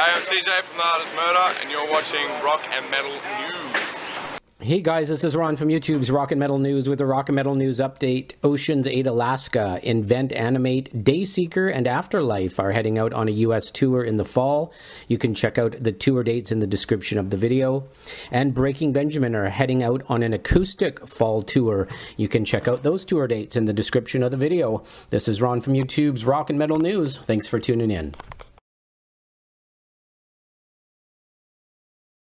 I am CJ from The Hardest Murder, and you're watching Rock and Metal News. Hey guys, this is Ron from YouTube's Rock and Metal News with the Rock and Metal News update. Oceans Ate Alaska, Invent Animate, Dayseeker, and Afterlife are heading out on a U.S. tour in the fall. You can check out the tour dates in the description of the video. And Breaking Benjamin are heading out on an acoustic fall tour. You can check out those tour dates in the description of the video. This is Ron from YouTube's Rock and Metal News. Thanks for tuning in.